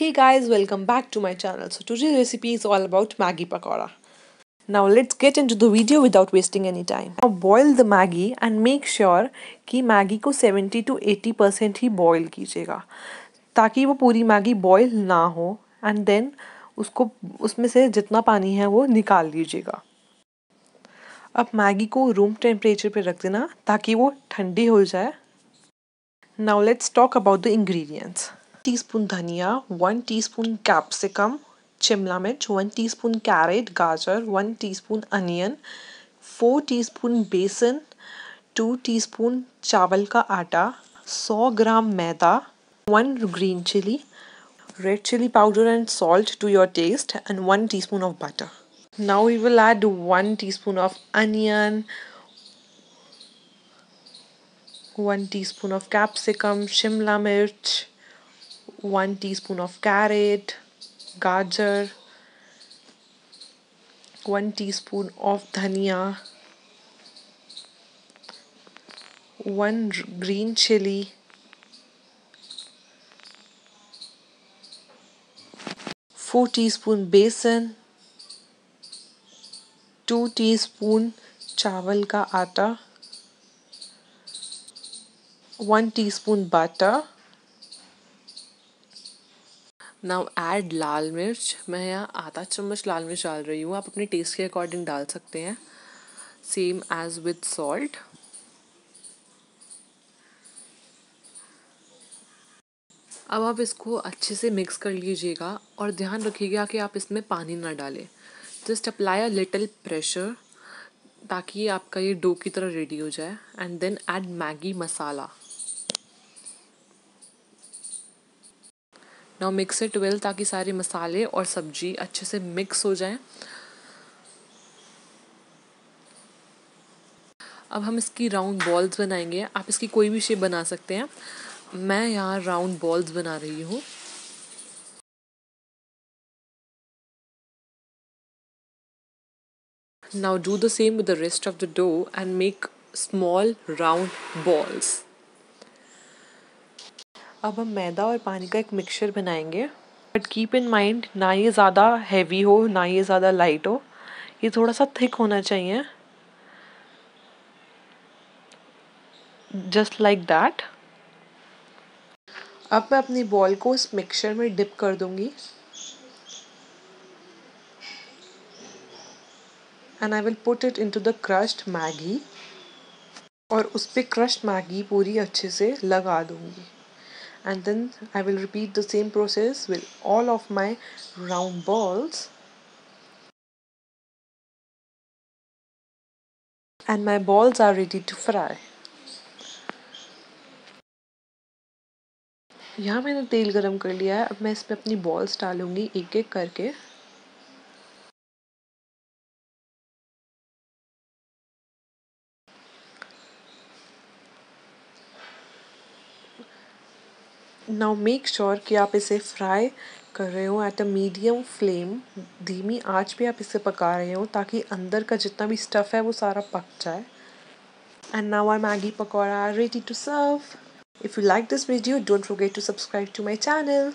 Hey guys, welcome back to my channel. So today's recipe is all about Maggi pakora. Now let's get into the video without wasting any time. Now boil the Maggi and make sure कि Maggi को 70 to 80% he boil कीजिएगा ताकि वो पूरी Maggi boil ना हो and then उसको उसमें से जितना पानी है वो निकाल लीजिएगा. अब Maggi को room temperature पे रख देना ताकि वो ठंडी हो जाए. Now let's talk about the ingredients. 1 teaspoon dhania, 1 teaspoon capsicum, shimla mirch, 1 teaspoon carrot, gajar, 1 teaspoon onion, 4 teaspoon besan, 2 teaspoon chawal ka atta, 100 gram maida, 1 green chili, red chili powder and salt to your taste, and 1 teaspoon of butter. Now we will add 1 teaspoon of onion, 1 teaspoon of capsicum, shimla mirch, 1 teaspoon of carrot, gajar, 1 teaspoon of dhania, 1 green chili, 4 teaspoon besan, 2 teaspoon chawal ka atta, 1 teaspoon butter. Now add लाल मिर्च. मैं यहाँ आधा चम्मच लाल मिर्च डाल रही हूँ. आप अपने टेस्ट के अकॉर्डिंग डाल सकते हैं. Same as with salt. अब आप इसको अच्छे से मिक्स कर लीजिएगा और ध्यान रखिएगा कि आप इसमें पानी ना डालें. Just apply a little pressure ताकि आपका ये डो की तरह रेडी हो जाए. And then add Maggi masala. Now mix it well ताकि सारे मसाले और सब्जी अच्छे से मिक्स हो जाएं. अब हम इसकी राउंड बॉल्स बनाएंगे. आप इसकी कोई भी शेप बना सकते हैं. मैं यहाँ राउंड बॉल्स बना रही हूँ. Now do the same with the rest of the dough and make small round balls. अब हम मैदा और पानी का एक मिक्सचर बनाएंगे. बट कीप इन माइंड ना ये ज़्यादा हैवी हो ना ये ज़्यादा लाइट हो. ये थोड़ा सा थिक होना चाहिए. Just like that. अब मैं अपनी बॉल को इस मिक्सचर में डिप कर दूंगी and I will put it into the crushed Maggi और उस पर क्रश्ड मैगी पूरी अच्छे से लगा दूंगी. And then I will repeat the same process with all of my round balls. And my balls are ready to fry. यहाँ मैंने तेल गरम कर लिया है. अब मैं इसमें अपनी balls डालूँगी एक एक करके. Now make sure कि आप इसे fry कर रहे हो at a medium flame. धीमी आंच पे आप इसे पका रहे हो ताकि अंदर का जितना भी stuff है वो सारा पक जाए. And now our Maggi pakora are ready to serve. If you like this video, don't forget to subscribe to my channel.